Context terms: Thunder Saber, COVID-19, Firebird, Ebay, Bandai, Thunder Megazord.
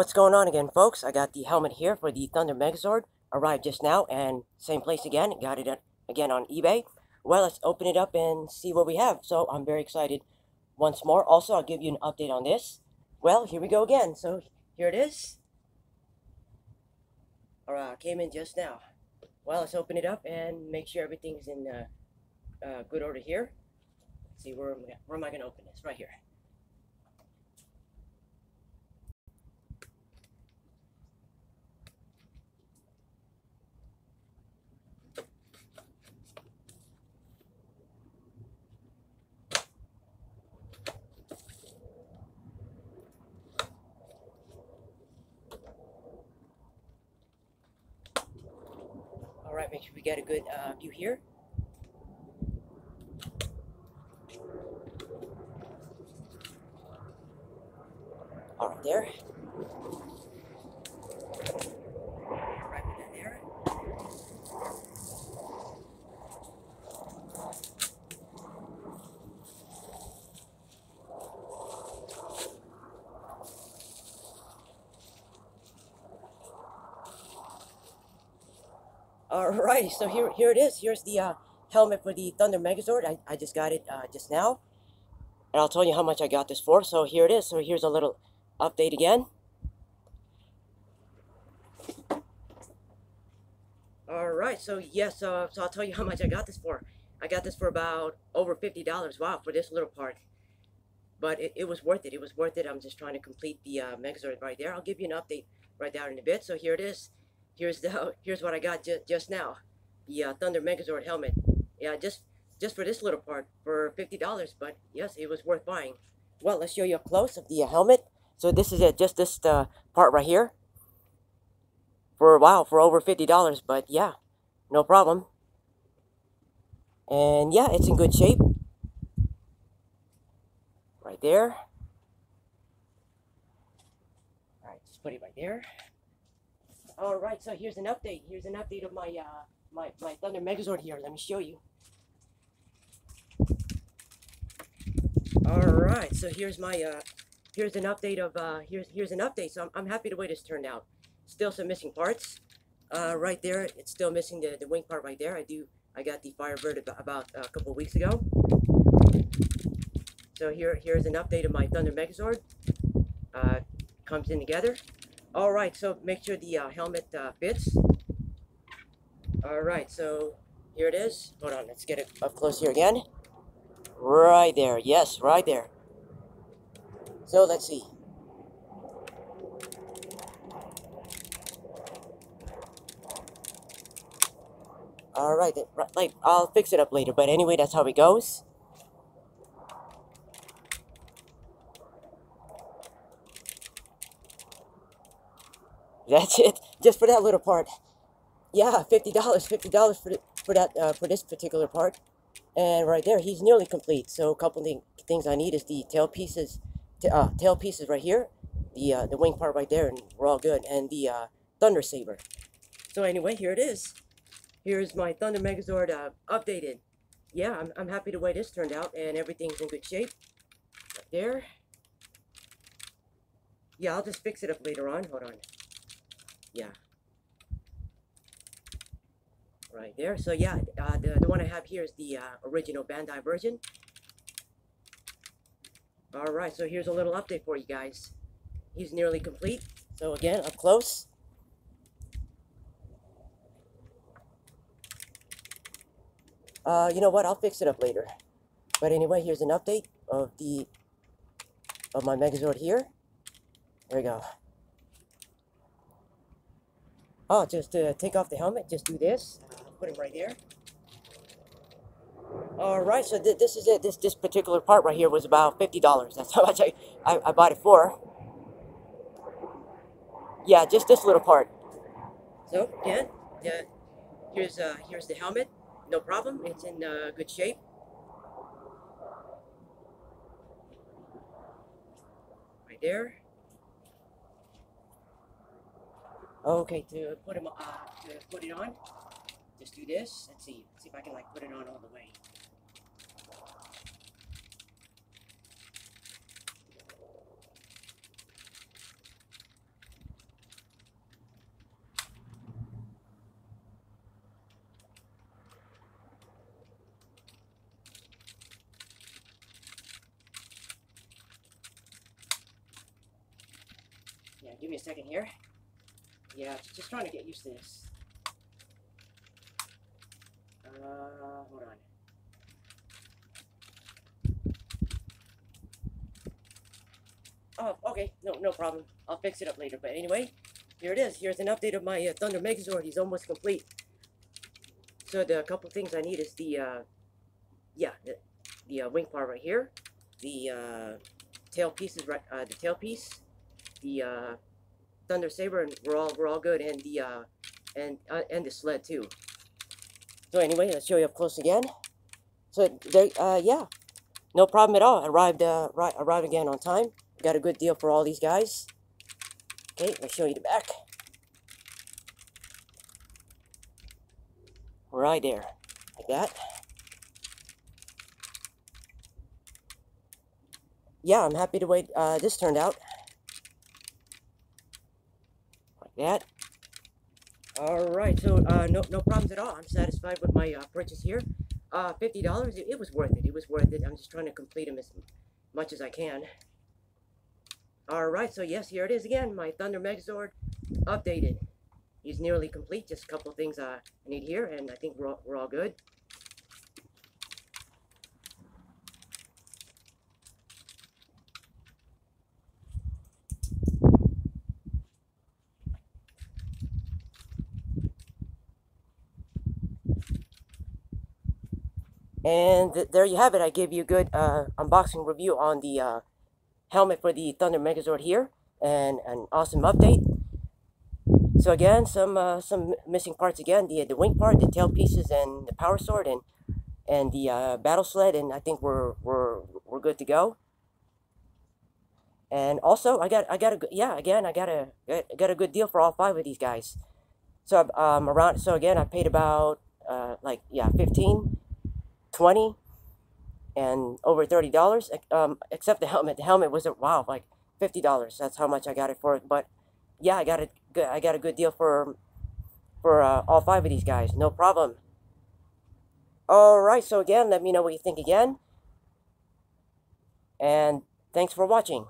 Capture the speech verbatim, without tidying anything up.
What's going on again, folks? I got the helmet here for the Thunder Megazord. Arrived just now, and same place again. Got it at, again on eBay. Well, let's open it up and see what we have. So I'm very excited once more. Also, I'll give you an update on this. Well, here we go again. So here it is. All right, I came in just now. Well, let's open it up and make sure everything's in uh, uh, good order here. Let's see, where am I, where am I going to open this? Right here. Alright, make sure we get a good uh, view here. Alright, there. Alright, we got there. Alright, so here here it is. Here's the uh, helmet for the Thunder Megazord. I, I just got it uh, just now. And I'll tell you how much I got this for. So here it is. So here's a little update again. Alright, so yes, uh, so I'll tell you how much I got this for. I got this for about over fifty dollars. Wow, for this little part. But it, it was worth it. It was worth it. I'm just trying to complete the uh, Megazord right there. I'll give you an update right down in a bit. So here it is. Here's the here's what I got ju just now, the uh, Thunder Megazord helmet. Yeah, just just for this little part for fifty dollars. But yes, it was worth buying. Well, let's show you up close of the uh, helmet. So this is it, just this uh, part right here. For wow, for over fifty dollars. But yeah, no problem. And yeah, it's in good shape. Right there. All right, just put it right there. All right, so here's an update. Here's an update of my uh, my my Thunder Megazord here. Let me show you. All right, so here's my uh, here's an update of uh, here's here's an update. So I'm I'm happy the way this turned out. Still some missing parts. Uh, right there, it's still missing the the wing part right there. I do I got the Firebird about, about a couple weeks ago. So here here's an update of my Thunder Megazord. Uh, comes in together. Alright, so make sure the uh, helmet uh, fits. Alright, so here it is. Hold on, let's get it up close here again. Right there, yes, right there. So let's see. Alright, like, I'll fix it up later, but anyway, that's how it goes. That's it, just for that little part. Yeah, fifty dollars, fifty dollars for for that uh, for this particular part. And right there, he's nearly complete. So a couple th things I need is the tail pieces, uh, tail pieces right here, the uh, the wing part right there, and we're all good. And the uh, Thunder Saber. So anyway, here it is. Here's my Thunder Megazord uh, updated. Yeah, I'm I'm happy the way this turned out, and everything's in good shape. Right there. Yeah, I'll just fix it up later on. Hold on. Yeah, right there. So yeah, uh, the, the one I have here is the uh, original Bandai version. All right, so here's a little update for you guys. He's nearly complete. So again, up close. Uh, you know what? I'll fix it up later. But anyway, here's an update of the of my Megazord here. There we go. Oh, just to take off the helmet, just do this. Put him right there. All right, so th this is it. This this particular part right here was about fifty dollars. That's how much I, I I bought it for. Yeah, just this little part. So again, yeah, here's uh here's the helmet. No problem. It's in uh, good shape. Right there. Okay, to put him, uh, to put it on, just do this. Let's see, see if I can like put it on all the way. Yeah, give me a second here. Yeah, just trying to get used to this. Uh, hold on. Oh, okay. No, no problem. I'll fix it up later. But anyway, here it is. Here's an update of my uh, Thunder Megazord. He's almost complete. So the couple things I need is the, uh, yeah, the, the uh, wing part right here, the uh, tail pieces right, uh, the tail piece, the uh, Thunder Saber, and we're all we're all good, and the uh, and uh, and the sled too. So anyway, let's show you up close again. So they, uh, yeah, no problem at all. Arrived, uh, right, arrived again on time. Got a good deal for all these guys. Okay, let's show you the back. Right there, like that. Yeah, I'm happy to wait. Uh, this turned out like that. All right, so uh, no no problems at all. I'm satisfied with my uh, purchase here. Uh, fifty dollars. It, it was worth it. It was worth it. I'm just trying to complete them as much as I can. Alright, so yes, here it is again, my Thunder Megazord updated. He's nearly complete, just a couple things uh, I need here, and I think we're all, we're all good. And th there you have it. I gave you a good uh, unboxing review on the... Uh, helmet for the Thunder Megazord here, and an awesome update. So again, some uh, some missing parts again, the the wing part, the tail pieces, and the power sword, and and the uh, battle sled, and I think we're we're we're good to go. And also, I got I got a yeah again I got a got a good deal for all five of these guys. So um around so again I paid about uh like yeah fifteen, twenty. And over thirty dollars, um, except the helmet. The helmet was, wow, like fifty dollars. That's how much I got it for it. But yeah, I got a, I got a good deal for for uh, all five of these guys. No problem. All right, so again, let me know what you think again. And thanks for watching.